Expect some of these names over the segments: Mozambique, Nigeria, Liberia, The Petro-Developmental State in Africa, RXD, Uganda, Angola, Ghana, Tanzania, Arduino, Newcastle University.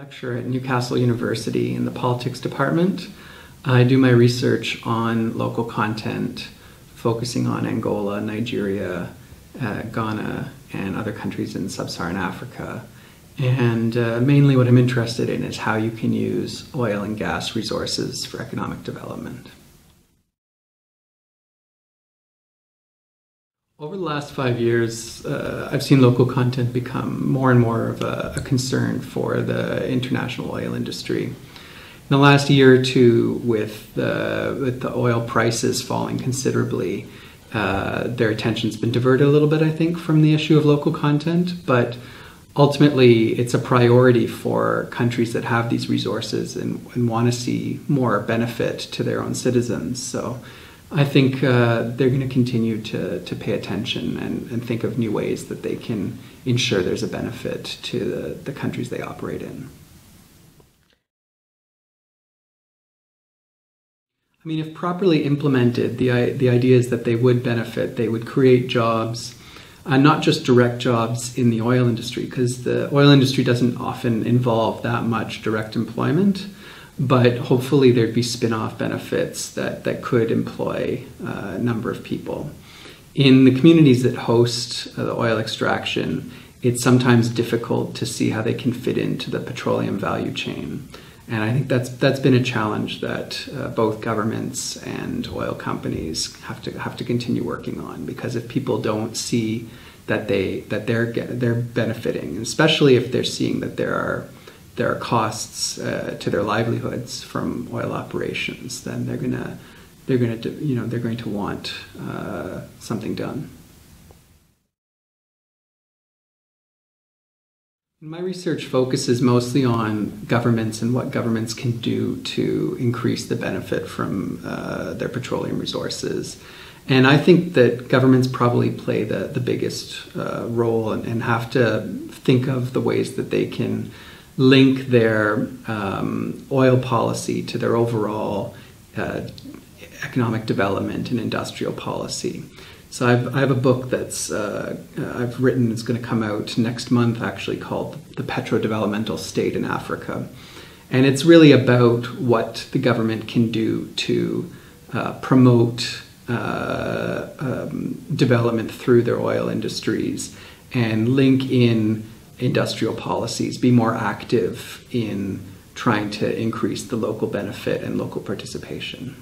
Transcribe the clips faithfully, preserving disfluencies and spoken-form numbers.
lecturer at Newcastle University in the politics department. I do my research on local content, focusing on Angola, Nigeria, uh, Ghana, and other countries in sub-Saharan Africa. And uh, mainly what I'm interested in is how you can use oil and gas resources for economic development. Over the last five years, uh, I've seen local content become more and more of a, a concern for the international oil industry. In the last year or two, with the, with the oil prices falling considerably, uh, their attention's been diverted a little bit, I think, from the issue of local content. But ultimately, it's a priority for countries that have these resources and, and want to see more benefit to their own citizens. So I think uh, they're going to continue to, to pay attention and, and think of new ways that they can ensure there's a benefit to the, the countries they operate in. I mean, if properly implemented, the, the idea is that they would benefit. They would create jobs, uh, not just direct jobs in the oil industry, because the oil industry doesn't often involve that much direct employment. But hopefully there'd be spin-off benefits that, that could employ uh, a number of people. In the communities that host uh, the oil extraction, it's sometimes difficult to see how they can fit into the petroleum value chain. And I think that's, that's been a challenge that uh, both governments and oil companies have to, have to continue working on, because if people don't see that, they, that they're, they're benefiting, especially if they're seeing that there are there are costs uh, to their livelihoods from oil operations, then they're gonna, they're gonna, you know, they're going to want uh, something done. My research focuses mostly on governments and what governments can do to increase the benefit from uh, their petroleum resources. And I think that governments probably play the, the biggest uh, role and, and have to think of the ways that they can link their um, oil policy to their overall uh, economic development and industrial policy. So I've, I have a book that's uh, I've written, it's going to come out next month actually, called The Petro-Developmental State in Africa. And it's really about what the government can do to uh, promote uh, um, development through their oil industries and link in industrial policies, be more active in trying to increase the local benefit and local participation.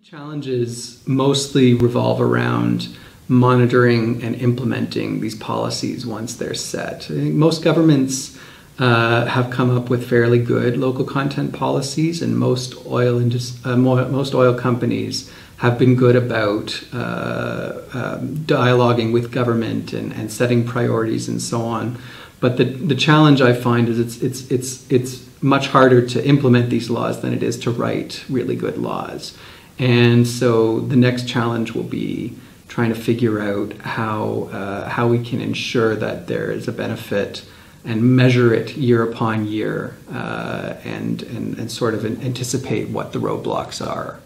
Challenges mostly revolve around monitoring and implementing these policies once they're set. I think most governments uh, have come up with fairly good local content policies, and most oil, uh, most oil companies have been good about uh, um, dialoguing with government and, and setting priorities and so on. But the, the challenge I find is it's, it's, it's, it's much harder to implement these laws than it is to write really good laws. And so the next challenge will be trying to figure out how, uh, how we can ensure that there is a benefit and measure it year upon year uh, and, and, and sort of anticipate what the roadblocks are.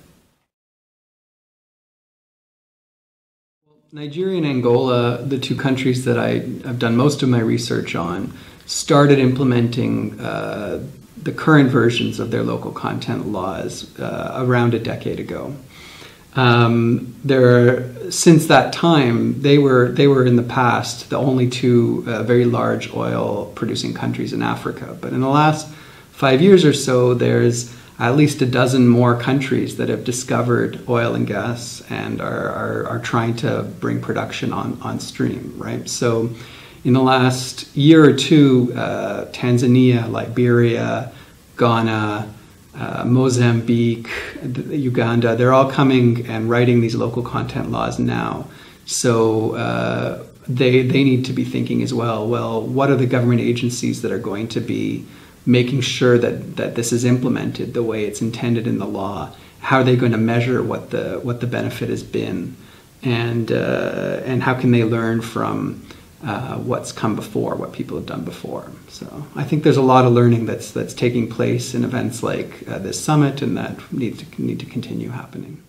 Nigeria and Angola, the two countries that I have done most of my research on, started implementing uh, the current versions of their local content laws uh, around a decade ago. Um, there, since that time, they were, they were in the past the only two uh, very large oil-producing countries in Africa. But in the last five years or so, there's at least a dozen more countries that have discovered oil and gas and are, are, are trying to bring production on, on stream, right? So in the last year or two, uh, Tanzania, Liberia, Ghana, uh, Mozambique, Uganda, they're all coming and writing these local content laws now. So uh, they, they need to be thinking as well, well, what are the government agencies that are going to be making sure that, that this is implemented the way it's intended in the law? How are they going to measure what the, what the benefit has been? And, uh, and how can they learn from uh, what's come before, what people have done before? So I think there's a lot of learning that's, that's taking place in events like uh, this summit, and that need to, need to continue happening.